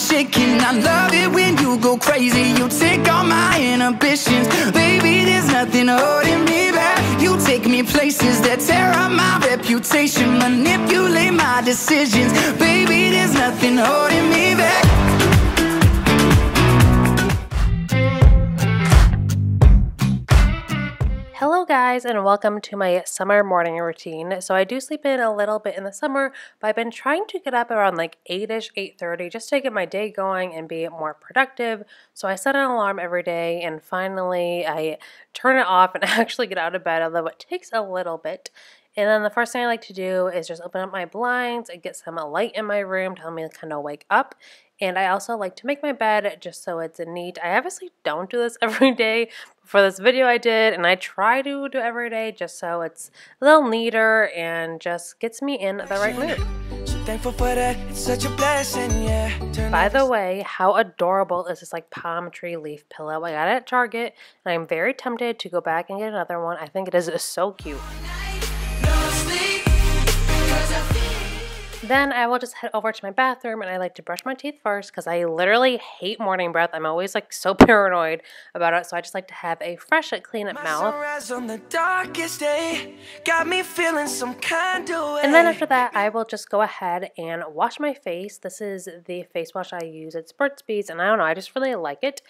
shaking. I love it when you go crazy. You take all my inhibitions. Baby, there's nothing holding me back. You take me places that tear up my reputation. Manipulate my decisions. Baby, there's nothing holding me back. Hello guys, and welcome to my summer morning routine. So I do sleep in a little bit in the summer, but I've been trying to get up around like 8-ish, 8:30, just to get my day going and be more productive. So I set an alarm every day, and finally I turn it off and actually get out of bed, although it takes a little bit. And then the first thing I like to do is just open up my blinds and get some light in my room to help me kind of wake up. And I also like to make my bed just so it's neat. I obviously don't do this every day. For this video I did, and I try to do every day just so it's a little neater and just gets me in the right mood. Thankful for that, it's such a blessing, yeah. By the way, how adorable is this like palm tree leaf pillow? I got it at Target, and I'm very tempted to go back and get another one. I think it is so cute. Then I will just head over to my bathroom, and I like to brush my teeth first because I literally hate morning breath. I'm always like so paranoid about it, so I just like to have a fresh, clean up mouth. And then after that, I will just go ahead and wash my face. This is the face wash I use. It's Burt's Bees, and I don't know, I just really like it.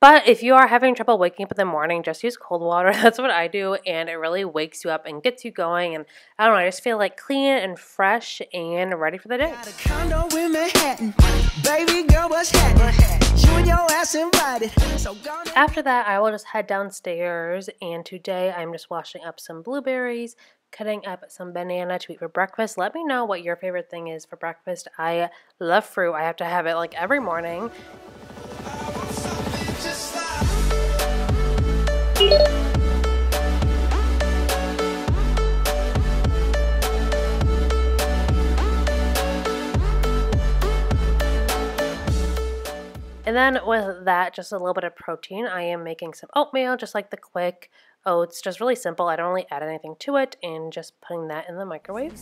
But if you are having trouble waking up in the morning, just use cold water. That's what I do, and it really wakes you up and gets you going. And I don't know, I just feel like clean and fresh and ready for the day. Got a condo in Manhattan. Baby girl, what's happening? You and your ass invited. So gonna... After that, I will just head downstairs, and today I'm just washing up some blueberries, cutting up some banana to eat for breakfast. Let me know what your favorite thing is for breakfast. I love fruit. I have to have it like every morning. And then with that, just a little bit of protein, I am making some oatmeal, just like the quick oats, just really simple. I don't really add anything to it, and just putting that in the microwave.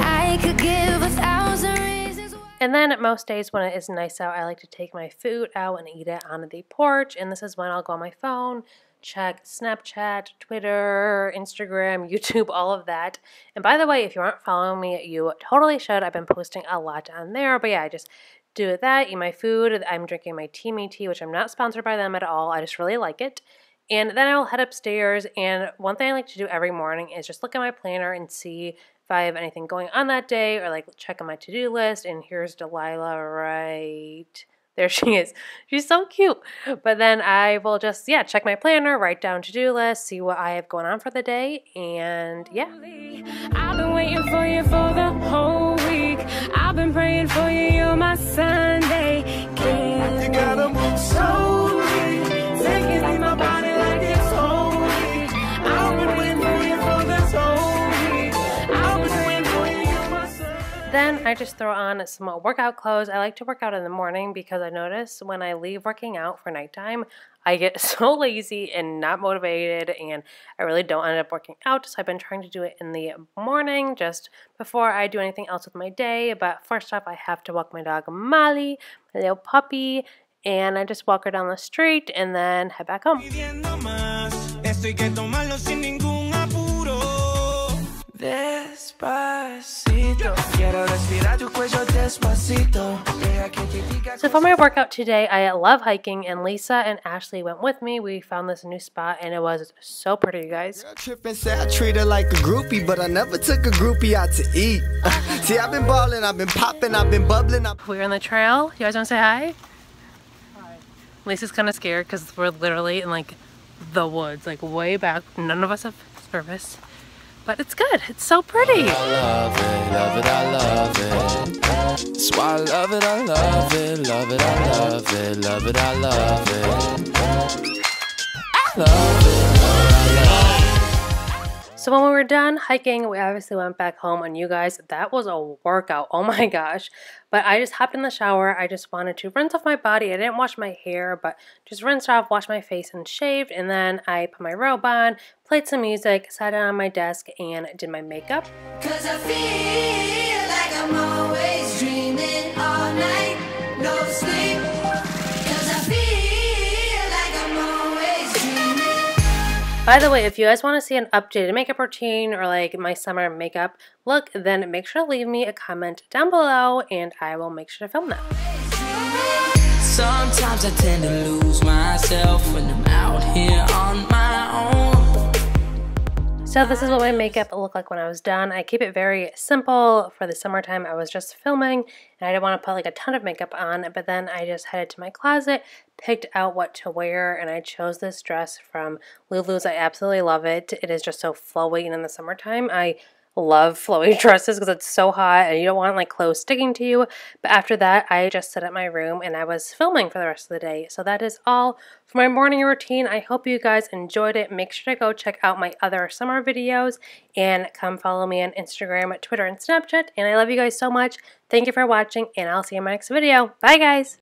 I could give 1,000 reasons. And then most days when it is nice out, I like to take my food out and eat it on the porch. And this is when I'll go on my phone, check Snapchat, Twitter, Instagram, YouTube, all of that. And by the way, if you aren't following me, you totally should. I've been posting a lot on there. But yeah, I just do that, eat my food. I'm drinking my Teami tea, which I'm not sponsored by them at all. I just really like it. And then I will head upstairs. And one thing I like to do every morning is just look at my planner and see if I have anything going on that day, or like check on my to-do list. And here's Delilah right there. She is. She's so cute. But then I will just, yeah, check my planner, write down to-do list, see what I have going on for the day, and yeah. I've been waiting for you for the whole week. I've been praying for you. You're my Sunday kid. You gotta move slowly. Take it in my body like it's holy. I've been waiting for you for this whole week. Then I just throw on some workout clothes. I like to work out in the morning because I notice when I leave working out for nighttime, I get so lazy and not motivated, and I really don't end up working out. So I've been trying to do it in the morning just before I do anything else with my day. But first off, I have to walk my dog Molly, my little puppy, and I just walk her down the street and then head back home. So for my workout today, I love hiking, and Lisa and Ashley went with me. We found this new spot, and it was so pretty, you guys. Girl trippin' said I treat her like a groupie, but I never took a groupie out to eat. See, I've been ballin', I've been poppin', I've been bubblin'. We're on the trail. You guys want to say hi? Hi. Lisa's kind of scared because we're literally in like the woods, like way back. None of us have service. But it's good. It's so pretty. I love it, love it, I love it. That's why I love it, I love it, love it, I love it, love it, I love it. I love it, I love it. So when we were done hiking, we obviously went back home, and you guys, that was a workout. Oh my gosh. But I just hopped in the shower. I just wanted to rinse off my body. I didn't wash my hair, but just rinsed off, washed my face, and shaved. And then I put my robe on, played some music, sat down on my desk, and did my makeup. 'Cause I feel like I'm always dreaming all night. By the way, if you guys want to see an updated makeup routine or like my summer makeup look, then make sure to leave me a comment down below and I will make sure to film that. Sometimes I tend to lose myself when I'm out here on my own. So this is what my makeup looked like when I was done. I keep it very simple for the summertime. I was just filming and I didn't want to put like a ton of makeup on, but then I just headed to my closet, picked out what to wear, and I chose this dress from Lulu's. I absolutely love it. It is just so flowy, and in the summertime I love flowy dresses because it's so hot and you don't want like clothes sticking to you. But after that I just sat at my room and I was filming for the rest of the day. So that is all for my morning routine. I hope you guys enjoyed it. Make sure to go check out my other summer videos and come follow me on Instagram, Twitter, and Snapchat. And I love you guys so much. Thank you for watching and I'll see you in my next video. Bye guys!